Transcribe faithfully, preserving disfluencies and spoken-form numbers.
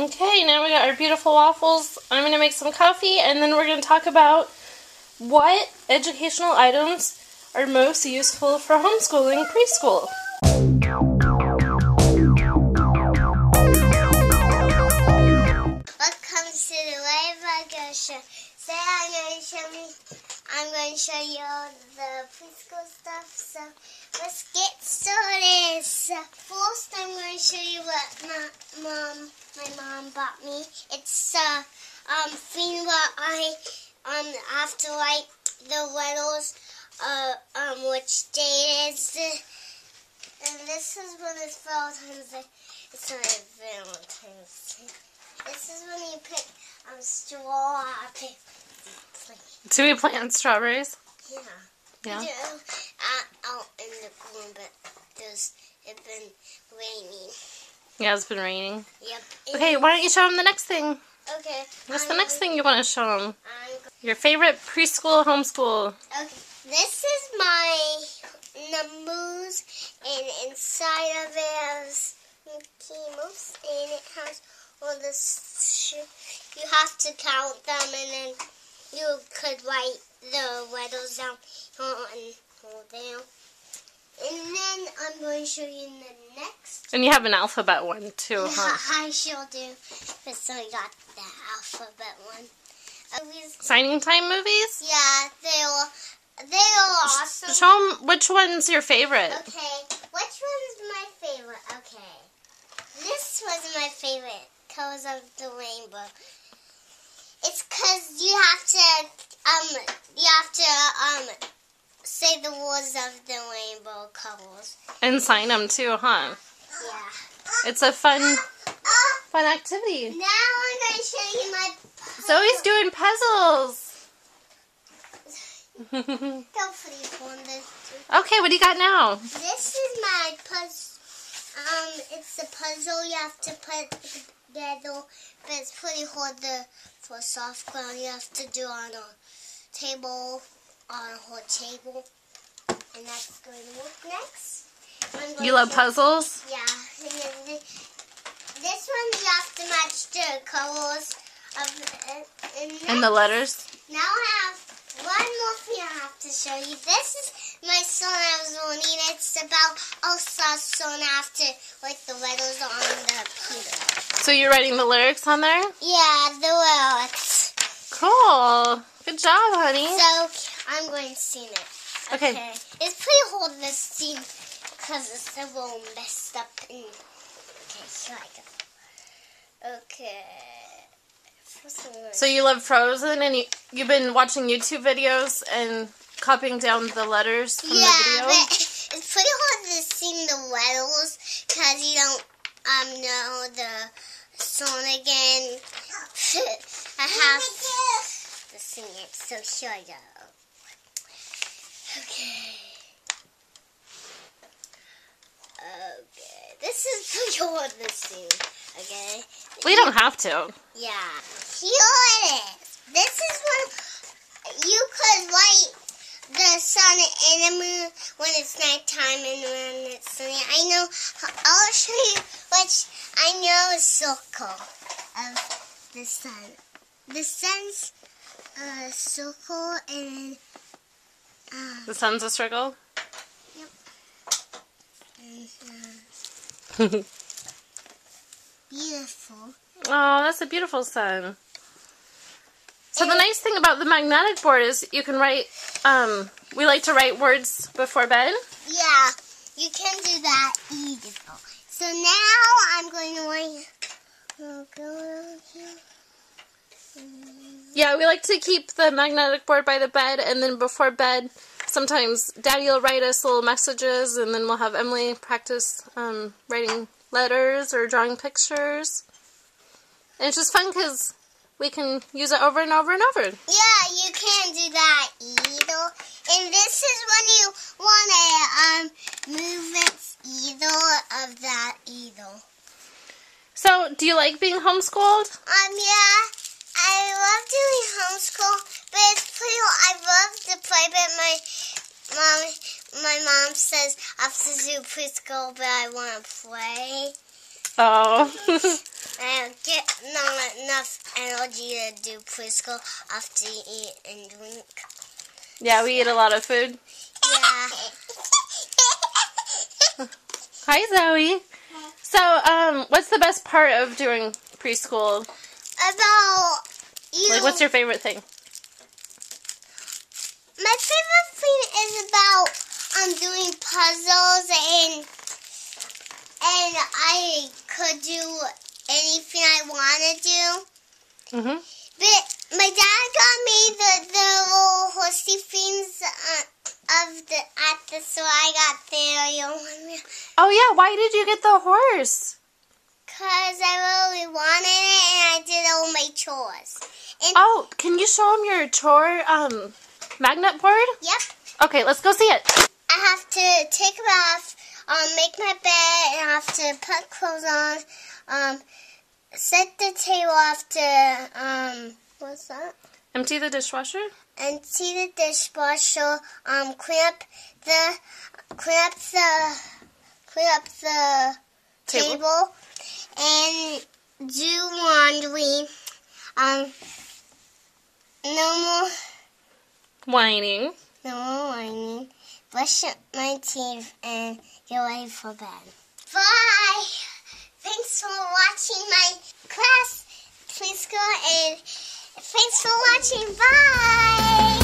Okay, now we got our beautiful waffles. I'm going to make some coffee, and then we're going to talk about what educational items are most useful for homeschooling preschool. What comes to the way of Gosha? Today I'm going to show me, I'm going to show you all the preschool stuff. So let's get started. So first, I'm going to show you what my mom, my mom bought me. It's a uh, um, thing where I um have to write the riddles, uh, um, which day it is. And this is when it's Valentine's Day. It's not Valentine's Day. This is when you pick um straw. Pick, like, do we plant strawberries? Yeah. Yeah. Do, uh, out in the corn, but there's it's been raining. Yeah, it's been raining. Yep. Okay, why don't you show them the next thing? Okay. What's I'm the next thing you want to show them? Your favorite preschool homeschool. Okay. This is my numbers, and inside of it is Mickey Mouse, and it has all this. You have to count them, and then you could write the riddles down and hold down. And then I'm going to show you the next. And you have an alphabet one too, yeah, huh? I sure do. But so I got the alphabet one. Signing time movies? Yeah, they were, they were awesome. Show them which one's your favorite. Okay, which one's my favorite? Okay, this was my favorite, Colors of the Rainbow. It's because you have to, um, you have to, um, say the words of the rainbow colors. And sign them too, huh? Yeah. It's a fun, uh, fun activity. Now I'm going to show you my puzzle. Zoe's doing puzzles. Don't sleep on this. Okay, what do you got now? This is my puzzle. Um, it's a puzzle you have to put together, but it's pretty hard to, for soft ground. You have to do on a table. On a whole table, and that's going to work next. Going you love to, puzzles? Yeah. This one you have to match the colors of the, and, and the letters. Now I have one more thing I have to show you. This is my sona's warning. It's about Elsa's song after like the letters on the computer. So you're writing the lyrics on there? Yeah, the lyrics. Cool. Good job, honey. So I'm going to sing it. Okay. okay. It's pretty hard to sing because it's a little messed up. And... Okay, here I go. Okay. So you love Frozen, and you, you've been watching YouTube videos and copying down the letters from yeah, the video? Yeah, but it's pretty hard to sing the letters because you don't um, know the song again. I have to sing it, so here I go. Okay. Okay. This is pretty hard to sing. Okay. We don't have to. Yeah. Here it is. This is when you could write the sun and the moon when it's nighttime and when it's sunny. I know. I'll show you which I know is circle of the sun. The sun's a circle and. Um, the sun's a circle? Yep. And, uh, beautiful. Oh, that's a beautiful sun. So and the nice thing about the magnetic board is you can write, um, we like to write words before bed. Yeah, you can do that easily. So now I'm going to write, I'll go here. Yeah, we like to keep the magnetic board by the bed, and then before bed, sometimes Daddy will write us little messages, and then we'll have Emily practice um, writing letters or drawing pictures. And it's just fun because we can use it over and over and over. Yeah, you can do that either. And this is when you want to um, move it either of that either. So, do you like being homeschooled? Um, yeah. I love doing homeschool, but it's pretty hard. I love to play, but my mom, my mom says I have to do preschool, but I want to play. Oh. I don't get I told you to do preschool after you eat and drink. Yeah, we eat a lot of food. Yeah. Hi, Zoe. So, um, what's the best part of doing preschool? About you. Like, what's your favorite thing? My favorite thing is about um doing puzzles and and I could do anything I want to do. Mhm. But my dad got me the the little horsey things uh, of the at the store. I got there. Oh yeah, why did you get the horse? Cause I really wanted it, and I did all my chores. And oh, can you show him your chore um magnet board? Yep. Okay, let's go see it. I have to take it off, um, make my bed, and I have to put clothes on, um, set the table after, um, what's that? Empty the dishwasher? Empty the dishwasher, um, clean up the, clean up the, clean up the table, table and do laundry, um, no more whining. No more whining. Brush up my teeth and get ready for bed. Bye! Thanks for watching my class. Please go and thanks for watching. Bye!